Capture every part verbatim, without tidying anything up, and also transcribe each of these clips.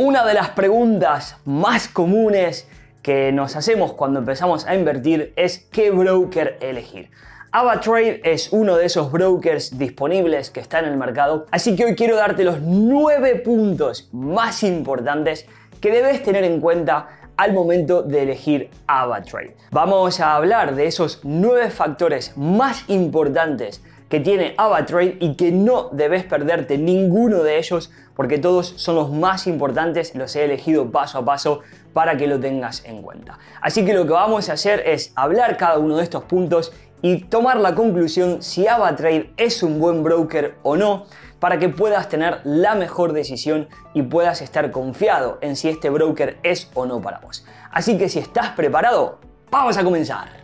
Una de las preguntas más comunes que nos hacemos cuando empezamos a invertir es ¿qué broker elegir? AvaTrade es uno de esos brokers disponibles que está en el mercado, así que hoy quiero darte los nueve puntos más importantes que debes tener en cuenta al momento de elegir AvaTrade. Vamos a hablar de esos nueve factores más importantes que tiene AvaTrade y que no debes perderte ninguno de ellos, porque todos son los más importantes, los he elegido paso a paso para que lo tengas en cuenta. Así que lo que vamos a hacer es hablar cada uno de estos puntos y tomar la conclusión si AvaTrade es un buen broker o no, para que puedas tener la mejor decisión y puedas estar confiado en si este broker es o no para vos. Así que si estás preparado, vamos a comenzar.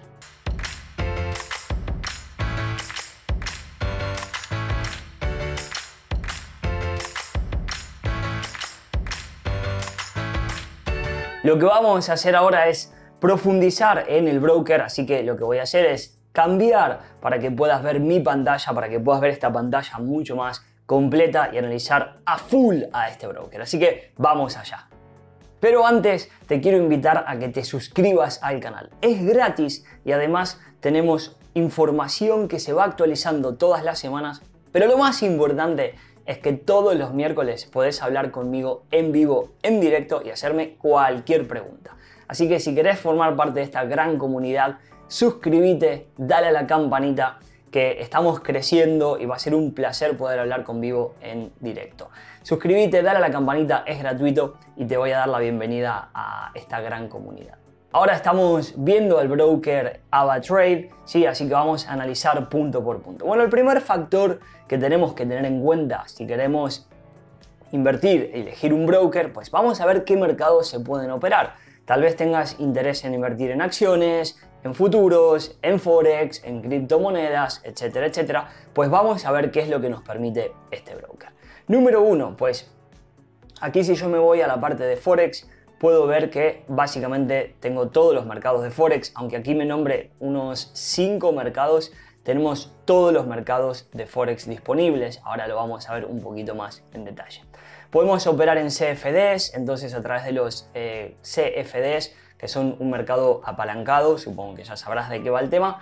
Lo que vamos a hacer ahora es profundizar en el broker, así que lo que voy a hacer es cambiar para que puedas ver mi pantalla, para que puedas ver esta pantalla mucho más completa y analizar a full a este broker. Así que vamos allá. Pero antes te quiero invitar a que te suscribas al canal. Es gratis y además tenemos información que se va actualizando todas las semanas, pero lo más importante es que todos los miércoles podés hablar conmigo en vivo, en directo y hacerme cualquier pregunta. Así que si querés formar parte de esta gran comunidad, suscríbete, dale a la campanita, que estamos creciendo y va a ser un placer poder hablar con vivo en directo. Suscríbete, dale a la campanita, es gratuito y te voy a dar la bienvenida a esta gran comunidad. Ahora estamos viendo el broker AvaTrade, ¿sí? Así que vamos a analizar punto por punto. Bueno, el primer factor que tenemos que tener en cuenta si queremos invertir, elegir un broker, pues vamos a ver qué mercados se pueden operar. Tal vez tengas interés en invertir en acciones, en futuros, en forex, en criptomonedas, etcétera, etcétera. Pues vamos a ver qué es lo que nos permite este broker. Número uno, pues aquí si yo me voy a la parte de forex, puedo ver que básicamente tengo todos los mercados de forex, aunque aquí me nombre unos cinco mercados, tenemos todos los mercados de forex disponibles. Ahora lo vamos a ver un poquito más en detalle. Podemos operar en C F Ds, entonces a través de los eh, C F Ds, que son un mercado apalancado, supongo que ya sabrás de qué va el tema,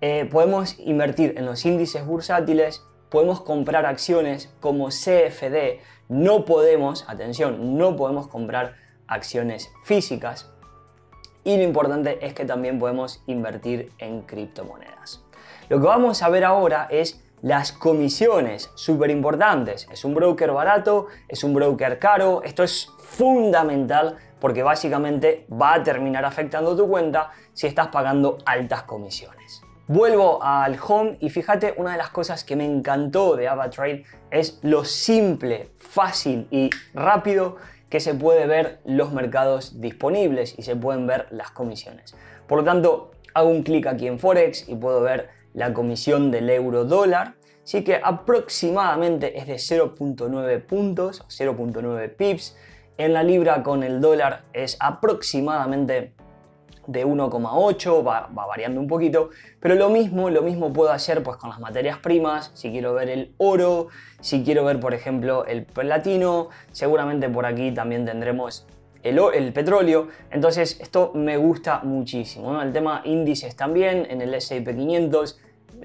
eh, podemos invertir en los índices bursátiles, podemos comprar acciones como C F D, no podemos, atención, no podemos comprar acciones físicas y lo importante es que también podemos invertir en criptomonedas. Lo que vamos a ver ahora es las comisiones, súper importantes. Es un broker barato, es un broker caro, esto es fundamental porque básicamente va a terminar afectando tu cuenta si estás pagando altas comisiones. Vuelvo al home y fíjate, una de las cosas que me encantó de AvaTrade es lo simple, fácil y rápido que se puede ver los mercados disponibles y se pueden ver las comisiones. Por lo tanto, hago un clic aquí en forex y puedo ver la comisión del euro dólar, sí, que aproximadamente es de cero punto nueve puntos, cero punto nueve pips. En la libra con el dólar es aproximadamente de uno coma ocho, va, va variando un poquito, pero lo mismo, lo mismo puedo hacer pues con las materias primas, si quiero ver el oro, si quiero ver por ejemplo el platino, seguramente por aquí también tendremos el, el petróleo, entonces esto me gusta muchísimo, ¿no? El tema índices también, en el S and P quinientos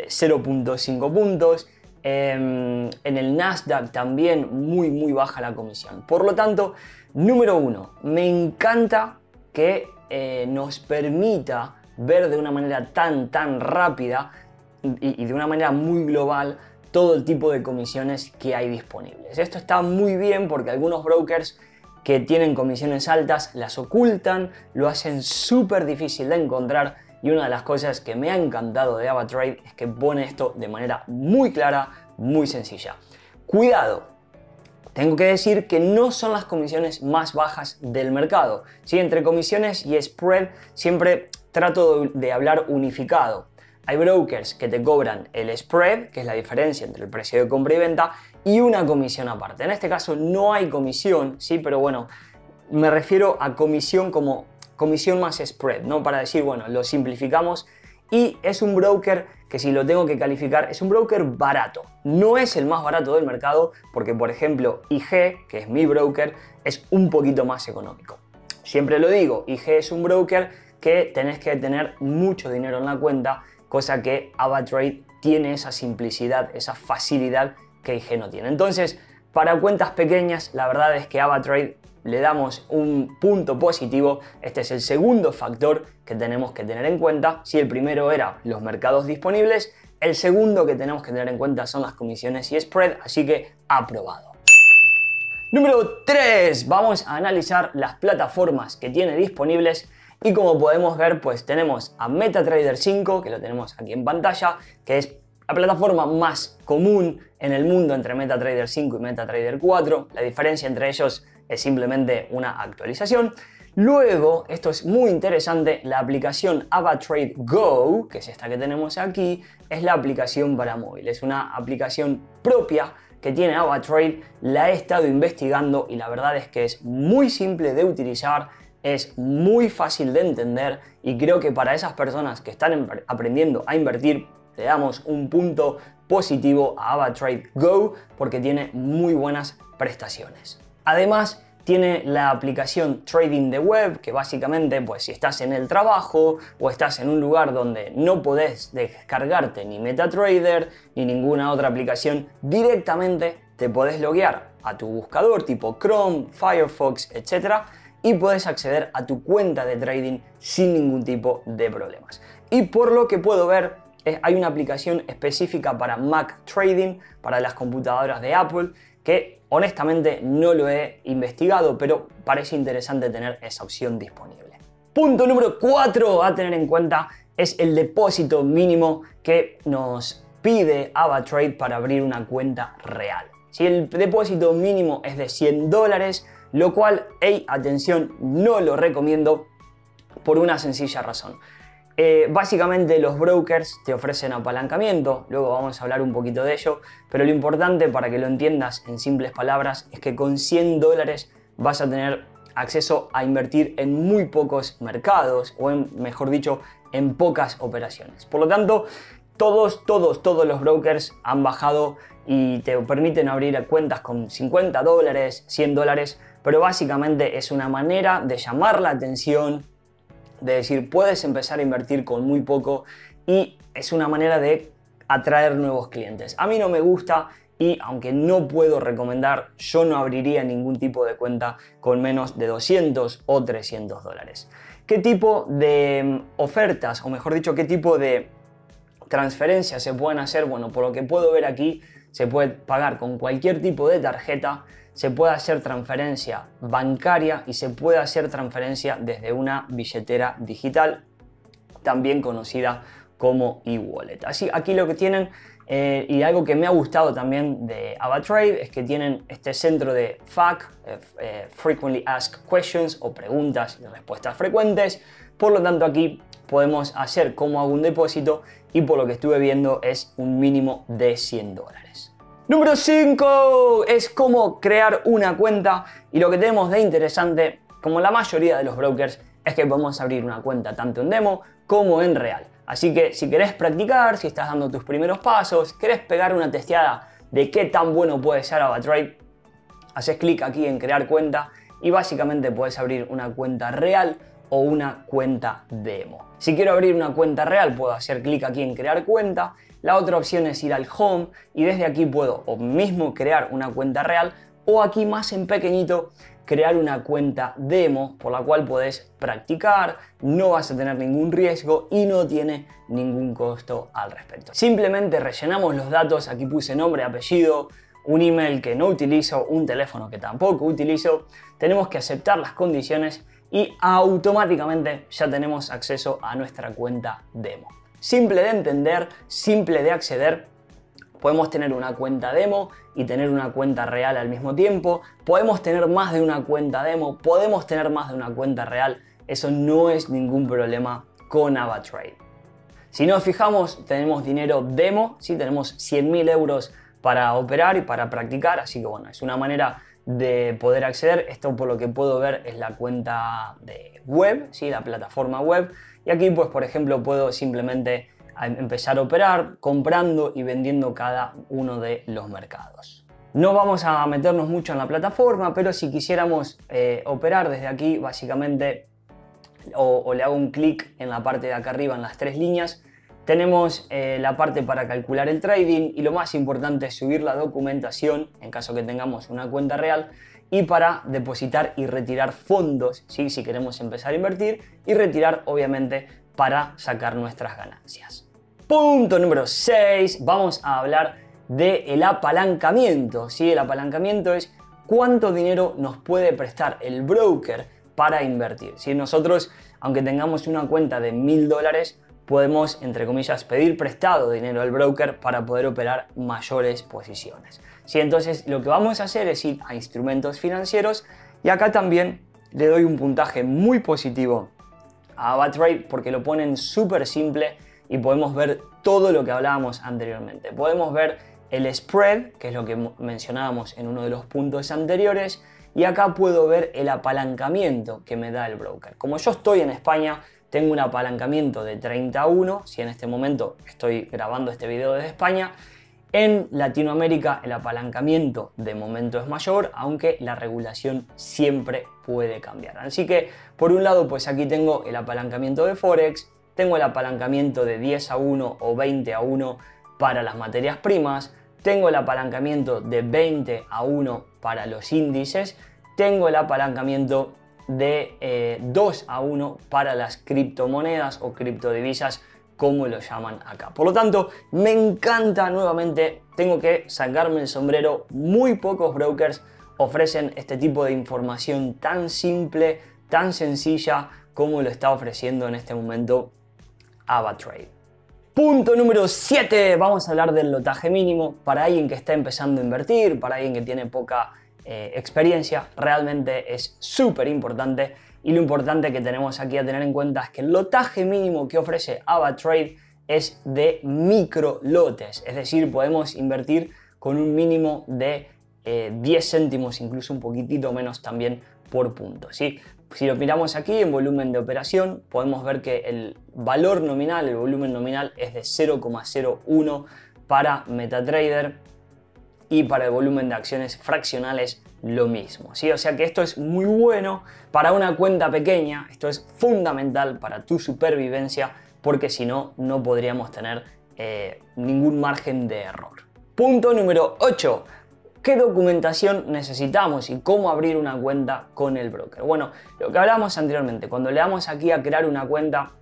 cero punto cinco puntos, eh, en el Nasdaq también muy muy baja la comisión. Por lo tanto, número uno, me encanta que Eh, nos permita ver de una manera tan tan rápida y, y de una manera muy global todo el tipo de comisiones que hay disponibles. Esto está muy bien porque algunos brokers que tienen comisiones altas las ocultan, lo hacen súper difícil de encontrar y una de las cosas que me ha encantado de AvaTrade es que pone esto de manera muy clara, muy sencilla. Cuidado. Tengo que decir que no son las comisiones más bajas del mercado, ¿sí? Entre comisiones y spread siempre trato de hablar unificado. Hay brokers que te cobran el spread, que es la diferencia entre el precio de compra y venta, y una comisión aparte. En este caso no hay comisión, ¿sí? Pero bueno, me refiero a comisión como comisión más spread, ¿no? Para decir, bueno, lo simplificamos y es un broker que, si lo tengo que calificar, es un broker barato. No es el más barato del mercado porque, por ejemplo, I G, que es mi broker, es un poquito más económico. Siempre lo digo, I G es un broker que tenés que tener mucho dinero en la cuenta, cosa que AvaTrade tiene esa simplicidad, esa facilidad que I G no tiene. Entonces, para cuentas pequeñas, la verdad es que AvaTrade le damos un punto positivo. Este es el segundo factor que tenemos que tener en cuenta. Si el primero era los mercados disponibles, el segundo que tenemos que tener en cuenta son las comisiones y spread, así que aprobado. Número tres, vamos a analizar las plataformas que tiene disponibles. Y como podemos ver, pues tenemos a MetaTrader cinco, que lo tenemos aquí en pantalla, que es la plataforma más común en el mundo entre MetaTrader cinco y MetaTrader cuatro. La diferencia entre ellos es simplemente una actualización. Luego, esto es muy interesante, la aplicación AvaTrade Go, que es esta que tenemos aquí, es la aplicación para móvil. Es una aplicación propia que tiene AvaTrade. La he estado investigando y la verdad es que es muy simple de utilizar. Es muy fácil de entender y creo que para esas personas que están aprendiendo a invertir le damos un punto positivo a AvaTrade Go porque tiene muy buenas prestaciones. Además, tiene la aplicación Trading de Web, que básicamente, pues si estás en el trabajo o estás en un lugar donde no podés descargarte ni MetaTrader ni ninguna otra aplicación, directamente te podés loguear a tu buscador tipo Chrome, Firefox, etcétera, y puedes acceder a tu cuenta de trading sin ningún tipo de problemas. Y por lo que puedo ver, hay una aplicación específica para Mac Trading, para las computadoras de Apple, que honestamente no lo he investigado, pero parece interesante tener esa opción disponible. Punto número cuatro a tener en cuenta es el depósito mínimo que nos pide AvaTrade para abrir una cuenta real. Si el depósito mínimo es de cien dólares, lo cual, hey, atención, no lo recomiendo por una sencilla razón. Eh, básicamente los brokers te ofrecen apalancamiento, luego vamos a hablar un poquito de ello, pero lo importante para que lo entiendas en simples palabras es que con cien dólares vas a tener acceso a invertir en muy pocos mercados o en, mejor dicho, en pocas operaciones. Por lo tanto, todos, todos, todos los brokers han bajado y te permiten abrir cuentas con cincuenta dólares, cien dólares, pero básicamente es una manera de llamar la atención, de decir puedes empezar a invertir con muy poco y es una manera de atraer nuevos clientes. A mí no me gusta y aunque no puedo recomendar, yo no abriría ningún tipo de cuenta con menos de doscientos o trescientos dólares. ¿Qué tipo de ofertas, o mejor dicho, qué tipo de transferencias se pueden hacer? Bueno, por lo que puedo ver aquí, se puede pagar con cualquier tipo de tarjeta, se puede hacer transferencia bancaria y se puede hacer transferencia desde una billetera digital, también conocida como e-wallet. Así, aquí lo que tienen, eh, y algo que me ha gustado también de AvaTrade, es que tienen este centro de F A Q, eh, Frequently Asked Questions, o preguntas y respuestas frecuentes. Por lo tanto, aquí podemos hacer como hago un depósito y por lo que estuve viendo es un mínimo de cien dólares. Número cinco es cómo crear una cuenta, y lo que tenemos de interesante, como la mayoría de los brokers, es que podemos abrir una cuenta tanto en demo como en real. Así que si querés practicar, si estás dando tus primeros pasos, querés pegar una testeada de qué tan bueno puede ser AvaTrade, haces clic aquí en crear cuenta y básicamente podés abrir una cuenta real o una cuenta demo. Si quiero abrir una cuenta real, puedo hacer clic aquí en crear cuenta. La otra opción es ir al home y desde aquí puedo o mismo crear una cuenta real o aquí más en pequeñito crear una cuenta demo por la cual podés practicar, no vas a tener ningún riesgo y no tiene ningún costo al respecto. Simplemente rellenamos los datos, aquí puse nombre, apellido, un email que no utilizo, un teléfono que tampoco utilizo, tenemos que aceptar las condiciones y automáticamente ya tenemos acceso a nuestra cuenta demo. Simple de entender, simple de acceder. Podemos tener una cuenta demo y tener una cuenta real al mismo tiempo. Podemos tener más de una cuenta demo, podemos tener más de una cuenta real. Eso no es ningún problema con AvaTrade. Si nos fijamos, tenemos dinero demo, ¿sí? Tenemos cien mil euros para operar y para practicar. Así que bueno, es una manera de poder acceder. Esto, por lo que puedo ver, es la cuenta de web, ¿sí? La plataforma web. Y aquí, pues, por ejemplo, puedo simplemente empezar a operar comprando y vendiendo cada uno de los mercados. No vamos a meternos mucho en la plataforma, pero si quisiéramos eh, operar desde aquí, básicamente, o, o le hago un clic en la parte de acá arriba, en las tres líneas, tenemos eh, la parte para calcular el trading, y lo más importante es subir la documentación en caso que tengamos una cuenta real, y para depositar y retirar fondos, ¿sí? Si queremos empezar a invertir, y retirar, obviamente, para sacar nuestras ganancias. Punto número seis, vamos a hablar del apalancamiento, ¿sí? El apalancamiento es cuánto dinero nos puede prestar el broker para invertir, ¿sí? Nosotros, aunque tengamos una cuenta de mil dólares, podemos, entre comillas, pedir prestado dinero al broker para poder operar mayores posiciones. Sí, entonces lo que vamos a hacer es ir a instrumentos financieros, y acá también le doy un puntaje muy positivo a AvaTrade porque lo ponen súper simple y podemos ver todo lo que hablábamos anteriormente. Podemos ver el spread, que es lo que mencionábamos en uno de los puntos anteriores, y acá puedo ver el apalancamiento que me da el broker. Como yo estoy en España, tengo un apalancamiento de treinta a uno, si en este momento estoy grabando este video desde España. En Latinoamérica el apalancamiento de momento es mayor, aunque la regulación siempre puede cambiar. Así que, por un lado, pues aquí tengo el apalancamiento de Forex, tengo el apalancamiento de diez a uno o veinte a uno para las materias primas, tengo el apalancamiento de veinte a uno para los índices, tengo el apalancamiento de eh, dos a uno para las criptomonedas o criptodivisas, como lo llaman acá. Por lo tanto, me encanta. Nuevamente, tengo que sacarme el sombrero. Muy pocos brokers ofrecen este tipo de información tan simple, tan sencilla, como lo está ofreciendo en este momento AvaTrade. Punto número siete. Vamos a hablar del lotaje mínimo. Para alguien que está empezando a invertir, para alguien que tiene poca Eh, experiencia, realmente es súper importante, y lo importante que tenemos aquí a tener en cuenta es que el lotaje mínimo que ofrece AvaTrade es de micro lotes, es decir, podemos invertir con un mínimo de eh, diez céntimos, incluso un poquitito menos también por punto, ¿sí? Si lo miramos aquí en volumen de operación, podemos ver que el valor nominal, el volumen nominal, es de cero coma cero uno para MetaTrader, y para el volumen de acciones fraccionales lo mismo, ¿sí? O sea que esto es muy bueno para una cuenta pequeña, esto es fundamental para tu supervivencia, porque si no, no podríamos tener eh, ningún margen de error. Punto número ocho. ¿Qué documentación necesitamos y cómo abrir una cuenta con el broker? Bueno, lo que hablábamos anteriormente, cuando le damos aquí a crear una cuenta,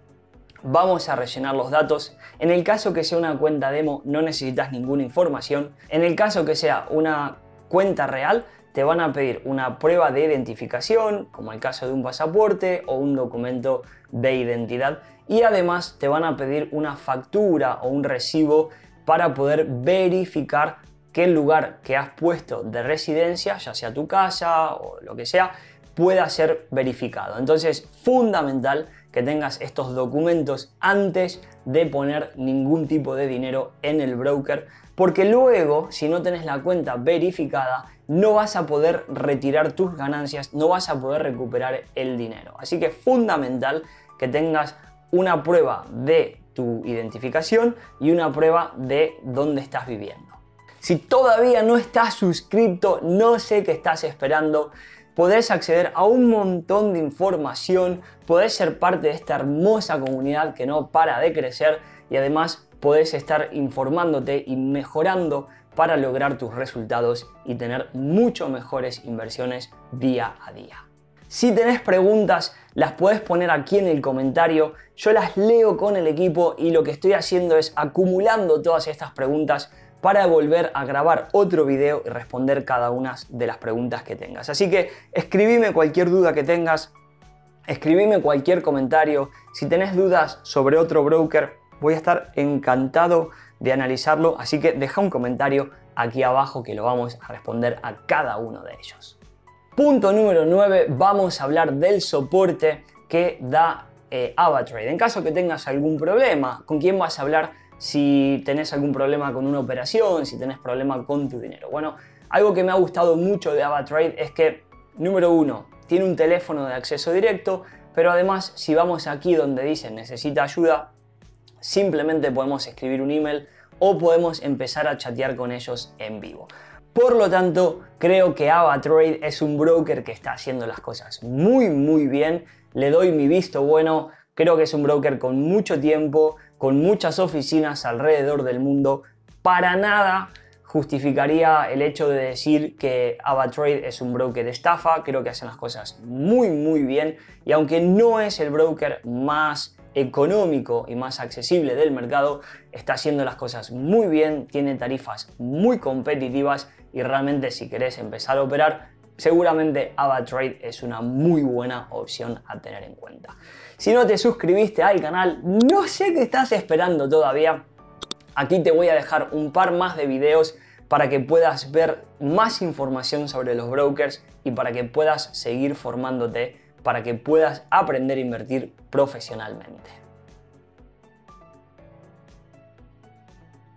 vamos a rellenar los datos. En el caso que sea una cuenta demo, no necesitas ninguna información. En el caso que sea una cuenta real, te van a pedir una prueba de identificación, como el caso de un pasaporte o un documento de identidad. Y además te van a pedir una factura o un recibo para poder verificar que el lugar que has puesto de residencia, ya sea tu casa o lo que sea, pueda ser verificado. Entonces, fundamental que tengas estos documentos antes de poner ningún tipo de dinero en el broker, porque luego, si no tenés la cuenta verificada, no vas a poder retirar tus ganancias, no vas a poder recuperar el dinero. Así que es fundamental que tengas una prueba de tu identificación y una prueba de dónde estás viviendo. Si todavía no estás suscrito, no sé qué estás esperando. Podés acceder a un montón de información, podés ser parte de esta hermosa comunidad que no para de crecer, y además podés estar informándote y mejorando para lograr tus resultados y tener mucho mejores inversiones día a día. Si tenés preguntas, las podés poner aquí en el comentario. Yo las leo con el equipo, y lo que estoy haciendo es acumulando todas estas preguntas para volver a grabar otro video y responder cada una de las preguntas que tengas. Así que escribime cualquier duda que tengas, escribime cualquier comentario. Si tenés dudas sobre otro broker, voy a estar encantado de analizarlo, así que deja un comentario aquí abajo que lo vamos a responder a cada uno de ellos. Punto número nueve, vamos a hablar del soporte que da eh, AvaTrade. En caso que tengas algún problema, ¿con quién vas a hablar? Si tenés algún problema con una operación, si tenés problema con tu dinero. Bueno, Algo que me ha gustado mucho de AvaTrade es que, número uno, tiene un teléfono de acceso directo, pero además si vamos aquí donde dice necesita ayuda, simplemente podemos escribir un email o podemos empezar a chatear con ellos en vivo. Por lo tanto, creo que AvaTrade es un broker que está haciendo las cosas muy muy bien. Le doy mi visto bueno. Creo que es un broker con mucho tiempo, con muchas oficinas alrededor del mundo. Para nada justificaría el hecho de decir que AvaTrade es un broker de estafa. Creo que hacen las cosas muy muy bien, y aunque no es el broker más económico y más accesible del mercado, está haciendo las cosas muy bien, tiene tarifas muy competitivas y realmente si querés empezar a operar, seguramente AvaTrade es una muy buena opción a tener en cuenta. Si no te suscribiste al canal, no sé qué estás esperando todavía. Aquí te voy a dejar un par más de videos para que puedas ver más información sobre los brokers y para que puedas seguir formándote, para que puedas aprender a invertir profesionalmente.